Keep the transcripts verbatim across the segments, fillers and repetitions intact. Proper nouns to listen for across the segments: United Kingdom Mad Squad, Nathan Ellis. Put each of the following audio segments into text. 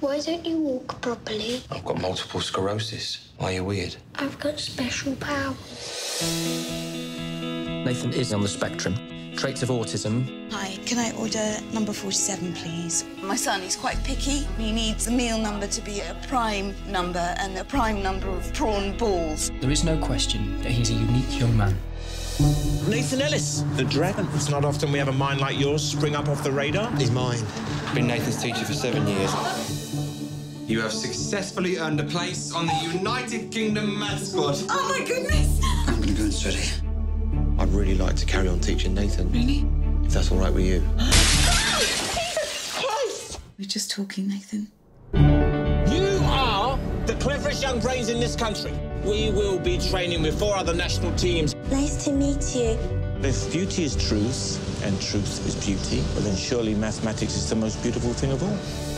Why don't you walk properly? I've got multiple sclerosis. Are you weird? I've got special powers. Nathan is on the spectrum. Traits of autism. Hi, can I order number forty-seven, please? My son, he's quite picky. He needs the meal number to be a prime number and a prime number of prawn balls. There is no question that he's a unique young man. Nathan Ellis, the Dragon. It's not often we have a mind like yours spring up off the radar. He's mine. I've been Nathan's teacher for seven years. You have successfully earned a place on the United Kingdom Mad Squad. Oh, my goodness! I'm going to go and study. I'd really like to carry on teaching Nathan. Really? If that's all right with you. Jesus Christ! We're just talking, Nathan. You are the cleverest young brains in this country. We will be training with four other national teams. Nice to meet you. If beauty is truth and truth is beauty, well then surely mathematics is the most beautiful thing of all.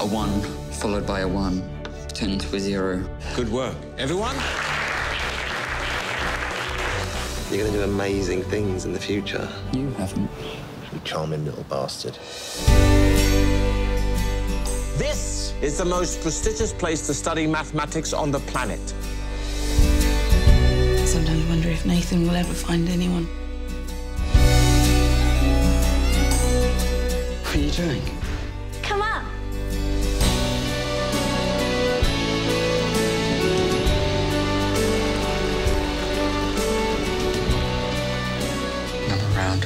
A one followed by a one turned into a zero. Good work, everyone. You're going to do amazing things in the future. You haven't. You charming little bastard. This is the most prestigious place to study mathematics on the planet. Sometimes I wonder if Nathan will ever find anyone. What are you doing? Come up.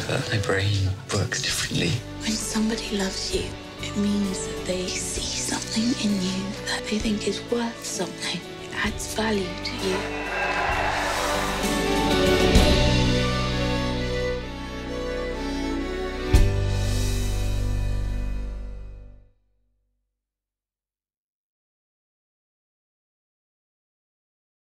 That their brain works differently. When somebody loves you, it means that they see something in you that they think is worth something. It adds value to you.